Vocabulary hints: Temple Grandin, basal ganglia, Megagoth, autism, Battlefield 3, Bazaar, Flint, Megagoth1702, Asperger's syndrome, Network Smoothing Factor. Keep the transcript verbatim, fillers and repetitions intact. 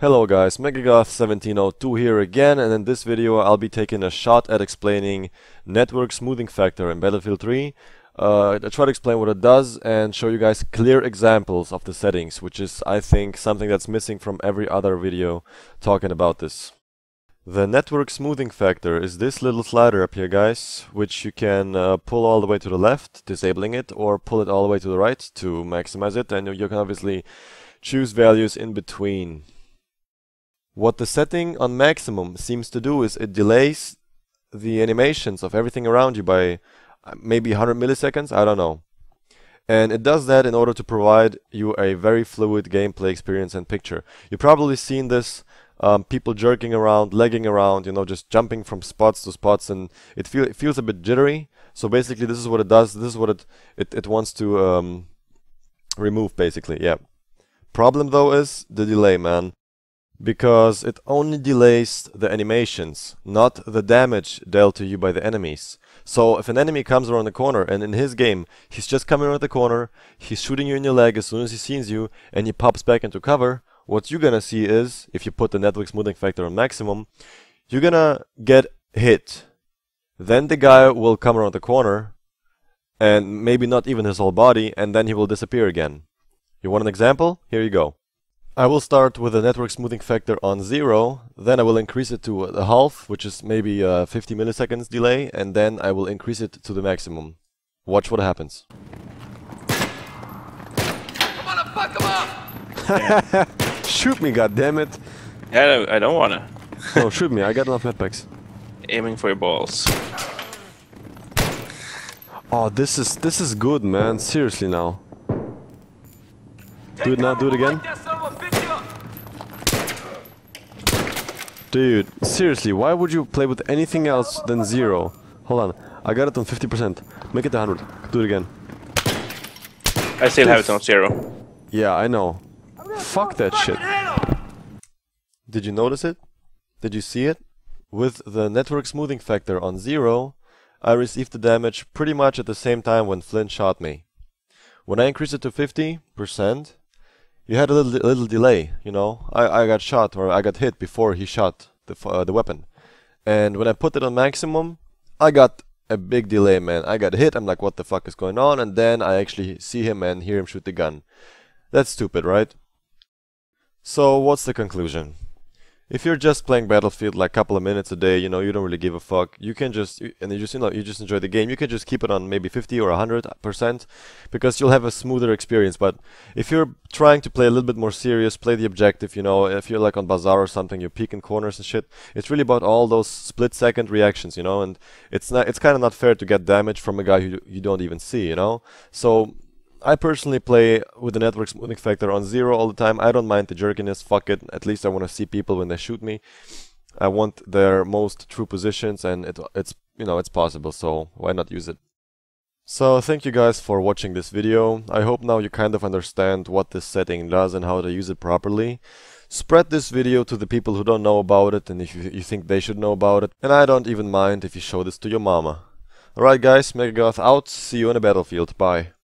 Hello guys, Megagoth seventeen oh two here again, and in this video I'll be taking a shot at explaining network smoothing factor in Battlefield three. Uh, I try to explain what it does and show you guys clear examples of the settings, which is, I think, something that's missing from every other video talking about this. The network smoothing factor is this little slider up here, guys, which you can uh, pull all the way to the left, disabling it, or pull it all the way to the right to maximize it, and you can obviously choose values in between. What the setting on maximum seems to do is it delays the animations of everything around you by maybe one hundred milliseconds, I don't know. And it does that in order to provide you a very fluid gameplay experience and picture. You've probably seen this, um, people jerking around, lagging around, you know, just jumping from spots to spots, and it, feel, it feels a bit jittery. So basically this is what it does, this is what it, it, it wants to um, remove basically, yeah. Problem though is the delay, man. Because it only delays the animations, not the damage dealt to you by the enemies. So if an enemy comes around the corner, and in his game, he's just coming around the corner, he's shooting you in your leg as soon as he sees you, and he pops back into cover, what you're gonna see is, if you put the network smoothing factor on maximum, you're gonna get hit. Then the guy will come around the corner, and maybe not even his whole body, and then he will disappear again. You want an example? Here you go. I will start with the network smoothing factor on zero, then I will increase it to a half, which is maybe uh, fifty milliseconds delay, and then I will increase it to the maximum. Watch what happens. I wanna fuck him up! Shoot me, goddammit! I don't, I don't wanna. No, shoot me, I got enough medpacks. Aiming for your balls. Oh, this is, this is good, man. Seriously now. Do it now, do it again. Dude, seriously, why would you play with anything else than zero? Hold on, I got it on fifty percent. Make it one hundred. Do it again. I still have it on zero. Yeah, I know. Fuck that shit. Did you notice it? Did you see it? With the network smoothing factor on zero, I received the damage pretty much at the same time when Flint shot me. When I increased it to fifty percent, you had a little, little delay, you know, I, I got shot, or I got hit before he shot the, uh, the weapon. And when I put it on maximum, I got a big delay, man. I got hit, I'm like, what the fuck is going on? And then I actually see him and hear him shoot the gun. That's stupid, right? So what's the conclusion? If you're just playing Battlefield like a couple of minutes a day, you know, you don't really give a fuck, you can just, and you just, you know, you just enjoy the game, you can just keep it on maybe fifty or one hundred percent, because you'll have a smoother experience. But if you're trying to play a little bit more serious, play the objective, you know, if you're like on Bazaar or something, you're peeking corners and shit, it's really about all those split-second reactions, you know, and it's not, it's kind of not fair to get damage from a guy who you don't even see, you know, so... I personally play with the network smoothing factor on zero all the time. I don't mind the jerkiness, fuck it. At least I want to see people when they shoot me. I want their most true positions, and it, it's, you know, it's possible, so why not use it? So thank you guys for watching this video. I hope now you kind of understand what this setting does and how to use it properly. Spread this video to the people who don't know about it and if you, you think they should know about it. And I don't even mind if you show this to your mama. Alright guys, Megagoth out. See you on the battlefield. Bye.